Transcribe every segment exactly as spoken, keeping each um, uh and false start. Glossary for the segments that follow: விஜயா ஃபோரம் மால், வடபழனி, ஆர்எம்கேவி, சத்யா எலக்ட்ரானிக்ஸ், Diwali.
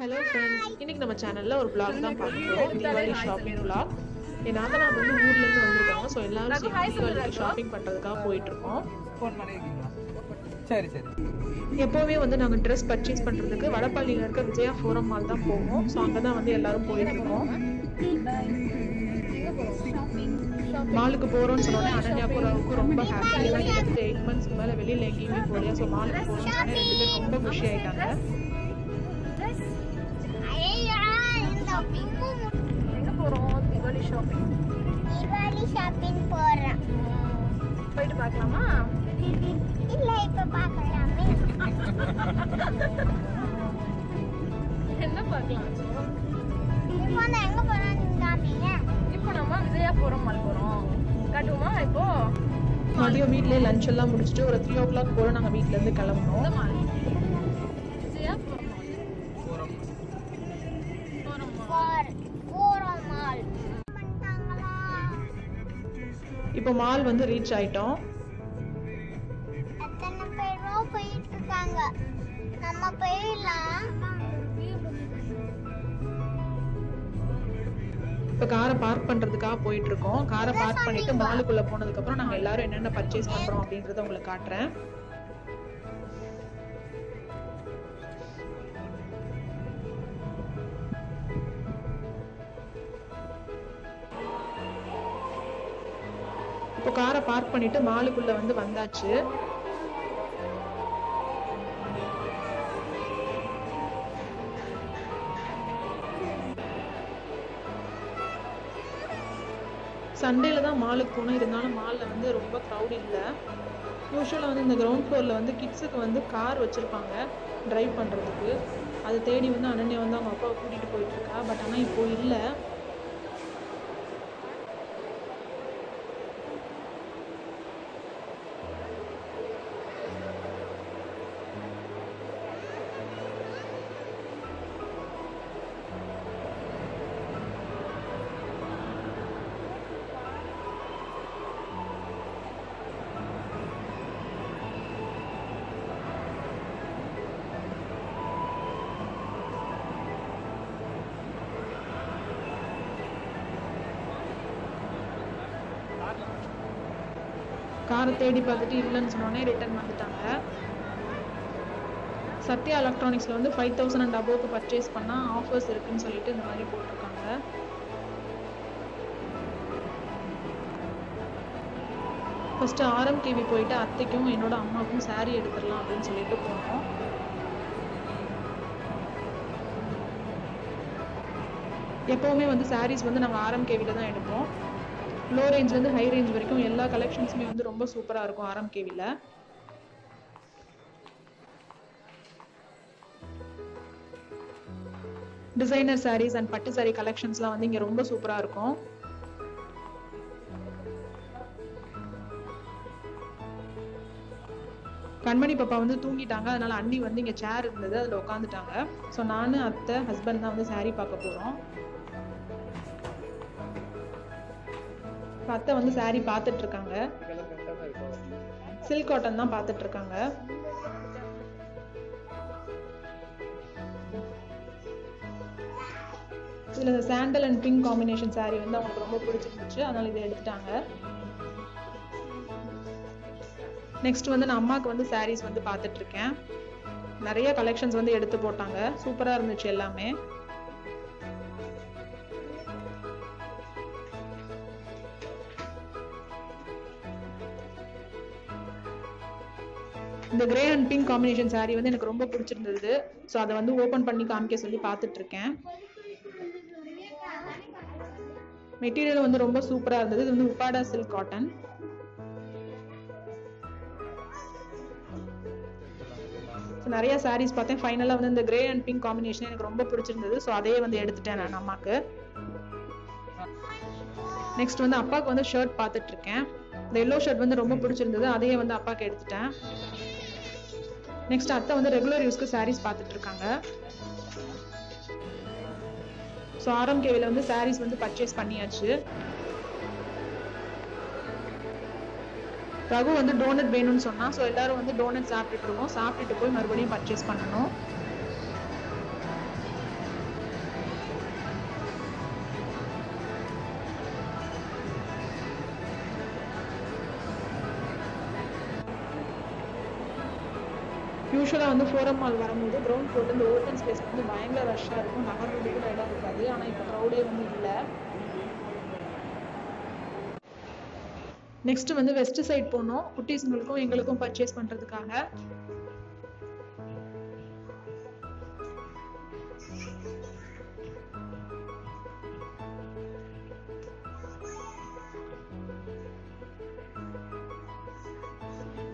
Hello friends इनके नम channel और blog தான் பார்க்கறோம் दिवाली शॉपिंग ब्लॉग ஏனால நான் வந்து ஊர்ல இருந்து வந்திருக்கோம் சோ எல்லாரும் दिवाली shopping பண்றதுக்காக போயிட்டு இருக்கோம் ஃபோன் பண்ணிருக்கீங்களா சரி சரி எப்பவுமே வந்து நாங்க Dress purchase பண்றதுக்கு வடபழனில இருக்க விஜயா ஃபோரம் மால் தான் போவோம் சோ அங்க தான் வந்து எல்லாரும் போயிட்டு இருக்கோம் மாலுக்கு போறோம்னு சொன்னேன் அனன்யா போறவங்க ரொம்ப ஹாப்பியா இருந்துச்சு eight months மேல வெளியில எங்கயுமே போறியா சோ மாலுக்கு போறோம்னு சொன்னேன் ரெண்டு பேரும் ரொம்ப खुशी ஆயிட்டாங்க மதியம் வீட்ல லஞ்ச் எல்லாம் முடிச்சிட்டு ஒரு three o'clock போல நாங்க வீட்ல இருந்து கிளம்புறோம் இப்போ மால் வந்து ரீச் ஆயிட்டோம் அத்தனை பேரோ போயிட்டு இருக்காங்க நம்ம போயிடலாம் இப்போ காரை பார்க் பண்றதுக்காக போயிட்டு இருக்கோம் காரை பார்க் பண்ணிட்டு மாலுக்குள்ள போனதுக்கு அப்புறம் நாங்க எல்லாரும் என்னென்ன பர்ச்சேஸ் பண்றோம் அப்படிங்கறத உங்களுக்கு காட்டுறேன் இப்போ காரை பார்க் பண்ணிட்டு மாலுக்குள்ள வந்து வந்தாச்சு சண்டேல தான் மாலுக்கு போனோம் இருந்தாலும் மால்ல வந்து ரொம்ப கிரவுட் இல்ல யூசுவலா வந்து இந்த கிரவுண்ட் ஃப்ளோர்ல வந்து கிட்ஸுக்கு வந்து கார் வச்சிருப்பாங்க டிரைவ் பண்றதுக்கு அதை தேடி வந்து அனன்யா வந்து அவங்க அப்பாவை கூட்டிட்டு போயிட்டு இருக்கா பட் ஆனா இப்போ இல்ல காரை தேடி பார்த்துட்டு இல்லைன்னு சொன்னோடனே ரிட்டர்ன் வந்துட்டாங்க சத்யா எலக்ட்ரானிக்ஸில் வந்து ஃபைவ் தௌசண்ட் அண்ட் அபோவுக்கு பர்ச்சேஸ் பண்ணால் ஆஃபர்ஸ் இருக்குன்னு சொல்லிட்டு இந்த மாதிரி போட்டிருக்காங்க ஃபஸ்ட்டு ஆர்எம்கேவி போயிட்டு அத்தைக்கும் என்னோட அம்மாவுக்கும் சாரீ எடுத்துடலாம் அப்படின்னு சொல்லிட்டு போனோம் எப்போவுமே வந்து சாரீஸ் வந்து நாங்கள் ஆர்எம்கேவியில் தான் எடுப்போம் லோ ரேஞ்ச்லேருந்து ஹை ரேஞ்ச் வரைக்கும் எல்லா கலெக்ஷன்ஸுமே வந்து ரொம்ப சூப்பராக இருக்கும் ஆர்எம்கேவியில் டிசைனர் சாரீஸ் அண்ட் பட்டு சாரீ கலெக்ஷன்ஸ்லாம் வந்து இங்கே ரொம்ப சூப்பராக இருக்கும் கண்மணி பாப்பா வந்து தூங்கிட்டாங்க அதனால அண்ணி வந்து இங்கே சேர் இருந்தது அதில் உட்காந்துட்டாங்க ஸோ நான் அத்தை ஹஸ்பண்ட் தான் வந்து சாரீ பார்க்க போகிறோம் அத்தை வந்து சாரி பார்த்துட்டு இருக்காங்க சில்க் காட்டன் தான் பார்த்துட்டு இருக்காங்க இதுல sandal and pink combination sari வந்து அவங்களுக்கு ரொம்ப பிடிச்சிருந்துச்சு அதனால இதை எடுத்துட்டாங்க நெக்ஸ்ட் வந்து நான் அம்மாவுக்கு வந்து சாரீஸ் வந்து பார்த்துட்டு இருக்கேன் நிறைய கலெக்ஷன்ஸ் வந்து எடுத்து போட்டாங்க சூப்பரா இருந்துச்சு எல்லாமே இந்த grey and pink combination sari வந்து எனக்கு ரொம்ப பிடிச்சிருந்தது ஸோ அதை வந்து ஓப்பன் பண்ணி காமிக்க சொல்லி பார்த்துட்டு இருக்கேன் மெட்டீரியல் வந்து ரொம்ப சூப்பராக இருந்தது இது வந்து உப்பாடா சில்க் காட்டன் நிறைய சாரீஸ் பார்த்தேன் ஃபைனலாக வந்து இந்த கிரே அண்ட் பிங்க் காம்பினேஷன் எனக்கு ரொம்ப பிடிச்சிருந்தது ஸோ அதையே வந்து எடுத்துட்டேன் நான் அம்மாக்கு நெக்ஸ்ட் வந்து அப்பாவுக்கு வந்து ஷர்ட் பார்த்துட்டு இருக்கேன் இந்த எல்லோ ஷர்ட் வந்து ரொம்ப பிடிச்சிருந்தது அதையே வந்து அப்பாவுக்கு எடுத்துட்டேன் நெக்ஸ்ட் அத்தை வந்து ரெகுலர் யூஸ்க்கு சாரீஸ் பார்த்துட்டு இருக்காங்க ஸோ ஆர்எம்கேவில வந்து சாரீஸ் வந்து பர்ச்சேஸ் பண்ணியாச்சு ரகு வந்து டோனட் வேணும்னு சொன்னா ஸோ எல்லாரும் வந்து டோனட் சாப்பிட்டுட்டு இருக்கோம் சாப்பிட்டுட்டு போய் மறுபடியும் பர்ச்சேஸ் பண்ணணும் यूशल वो फोरम माल वो ग्रउंड फ्लोर में ओपन स्पेस वो भयंर रशा नगर इटम आना क्राउडे नेक्स्ट वो वेस्ट साइड कुटीस पर्चेस पड़े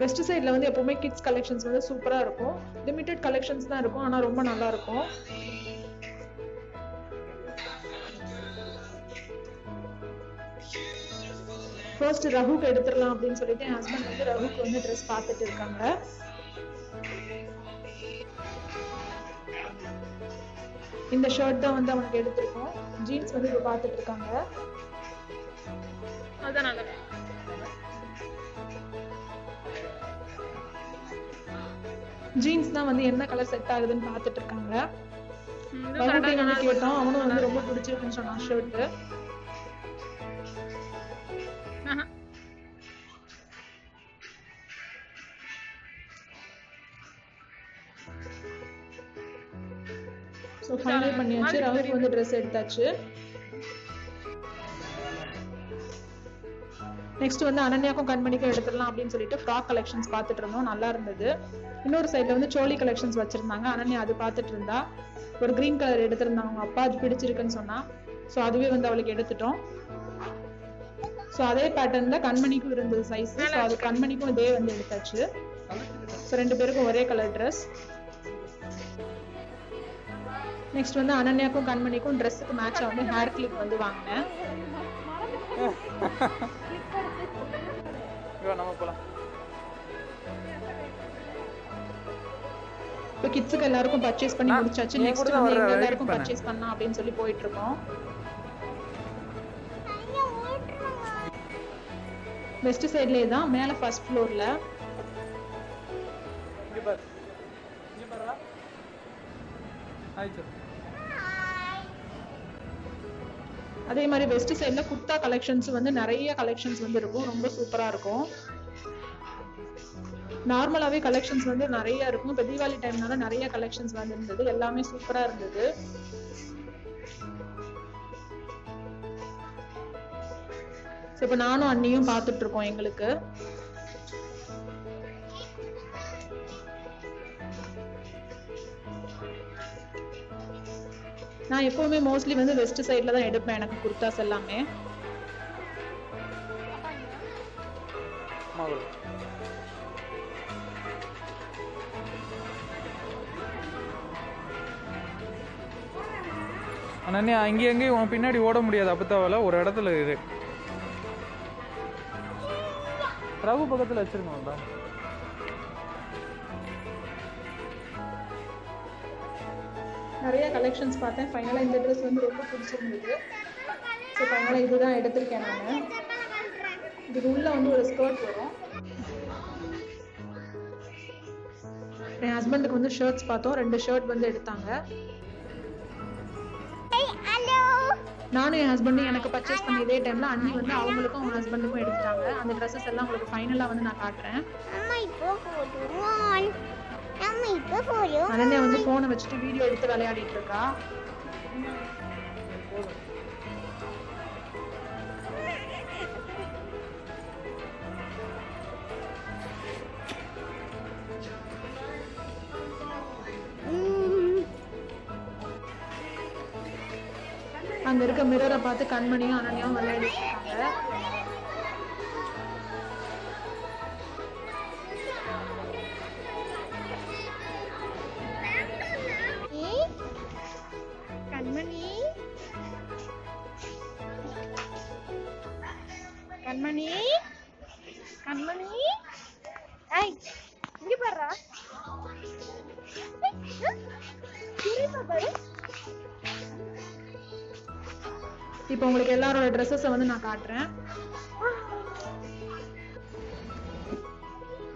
वेस्ट सैडल वो एपमें किड्स कलेक्शन्स वो सूपरा लिमिटेड कलेक्शन्स आना रोम ना फर्स्ट रघु के अब हस्बैंड रघु को ड्रेस पातेटे इन शर्ट वो जीन्स वो पातेटे जीन्स ना வந்து என்ன கலர் செட் ஆகுதுன்னு பார்த்துட்டு இருக்காங்க. பகுதியான கேட்டோம் அவனும் வந்து ரொம்ப பிடிச்சிருக்குன்னு சொன்னா ஷர்ட். சோ ஃபைனல் பண்ணியாச்சு ராவுக்கு வந்து Dress எடுத்தாச்சு. नेक्स्ट वो अनन्या कण्मणि को एड़े फ्रॉक कलेक्शन पातटो ना इन सैडल चोली कलेक्शन वचर अनन्या अब पातटा और ग्रीन कलर एड़ीचना पैटर्न कण्मणि सैज कण्मणि रेरे कलर ड्रेस नेक्स्ट वो Ananya Kanmani dress match hair clip இப்போ கிட்ஸ்க்கு எல்லாருக்கும் பர்சேஸ் பண்ணி முடிச்சாச்சு. நெக்ஸ்ட் வந்து எல்லாருக்கும் பர்சேஸ் பண்ணா அப்படினு சொல்லி போயிட்டு இருக்கோம். வெஸ்ட் சைடுலயே தான் மேல ஃபர்ஸ்ட் ஃப்ளோர்ல இங்க பாரு இங்க பாரு ஆயிச்சு. அதே மாதிரி வெஸ்ட் சைடுல குர்தா கலெக்ஷன்ஸ் வந்து நிறைய கலெக்ஷன்ஸ் வந்து இருக்கும். ரொம்ப சூப்பரா இருக்கும். நார்மலாவே கலெக்ஷன்ஸ் வந்து நிறைய இருக்கும். இப்ப தீபாவளி டைம்னால நிறைய கலெக்ஷன்ஸ் வந்திருந்தது. எல்லாமே சூப்பரா இருந்தது. சோ இப்ப நானும் அண்ணியும் பார்த்துட்டு இருக்கோம். உங்களுக்கு ना एपमें मोस्टली वो वेस्ट सैडल தான் எடுப்பேன். எனக்கு குர்தாஸ் எல்லாமே அண்ணே அங்க எங்க உன் பின்னாடி ஓட முடியாது. அப்பதாவல ஒரு இடத்துல இரு. ரகு பக்கத்துல வச்சிருங்கடா. நிறைய கலெக்ஷன்ஸ் பார்த்தேன். ஃபைனலா இந்த Dress வந்து ரொம்ப பிடிச்சிருந்தது. சோ ஃபைனலா இதுதான் எடுத்துர்க்கேன் நான். இதுக்கு உள்ள வந்து ஒரு ஸ்கர்ட் வரும். என் ஹஸ்பண்டுக்கு வந்து ஷர்ட்ஸ் பார்த்தோம். ரெண்டு ஷர்ட் வந்து எடுத்தாங்க. ஹலோ நானே ஹஸ்பண்ட் எனக்கு பர்சேஸ் பண்ண இதே டைம்ல அண்ணி வந்து அவங்களுக்கும் அவங்க ஹஸ்பண்டுக்கும் எடுத்துட்டாங்க. அந்த Dresses எல்லாம் உங்களுக்கு ஃபைனலா வந்து நான் காட்றேன். அம்மா இப்போ போடுவோம். அம்மா இப்போ போறோம். அண்ணே வந்து போன் வச்சிட்டு வீடியோ எடுத்து விளையாடிட்டு இருக்கா. அங்க இருக்க மிரரை பார்த்து கண்மணியும் அனன்யாவும் விளையாடிட்டு இருக்காங்க. கண்மணி கண்மணி ஐ இங்க பாறா இங்க பாரு. இப்போ உங்களுக்கு எல்லாரோட Dresses வந்து நான் காட்றேன்.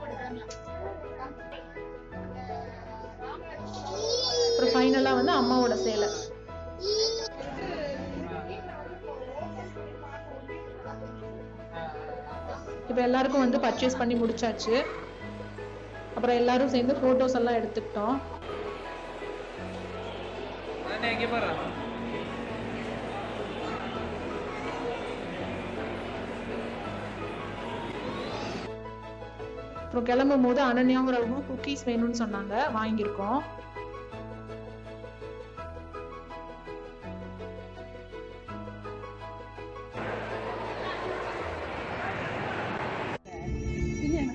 அப்புறம் ஃபைனலா வந்து அம்மாவோட சேலை இப்போ எல்லாருக்கும் வந்து பர்ச்சேஸ் பண்ணி முடிச்சாச்சு அப்புறம் எல்லாரும் சேர்ந்து போட்டோஸ் எல்லாம் எடுத்துட்டோம் நானே இங்க பாரு அப்புறம் கிளம்பும் போது அனன்யாவும் ரகுவும் குக்கீஸ் வேணும்னு சொன்னாங்க வாங்கியிருக்கோம்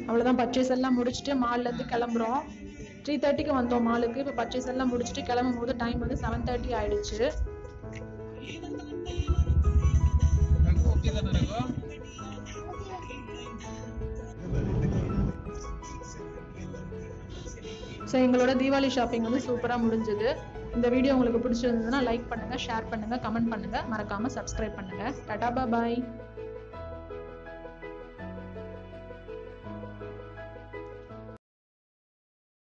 அவ்வளவுதான் பர்ச்சேஸ் எல்லாம் முடிச்சிட்டு மால்ல இருந்து கிளம்புறோம் த்ரீ தேர்ட்டிக்கு வந்தோம் மாலுக்கு இப்போ பர்ச்சேஸ் எல்லாம் முடிச்சிட்டு கிளம்பும் போது டைம் வந்து செவன் தேர்ட்டி ஆயிடுச்சு ஸோ எங்களோட தீபாவளி ஷாப்பிங் வந்து சூப்பராக முடிஞ்சது இந்த வீடியோ உங்களுக்கு பிடிச்சிருந்ததுன்னா லைக் பண்ணுங்க ஷேர் பண்ணுங்க கமெண்ட் பண்ணுங்க மறக்காம சப்ஸ்கிரைப் பண்ணுங்க டாடா பாய்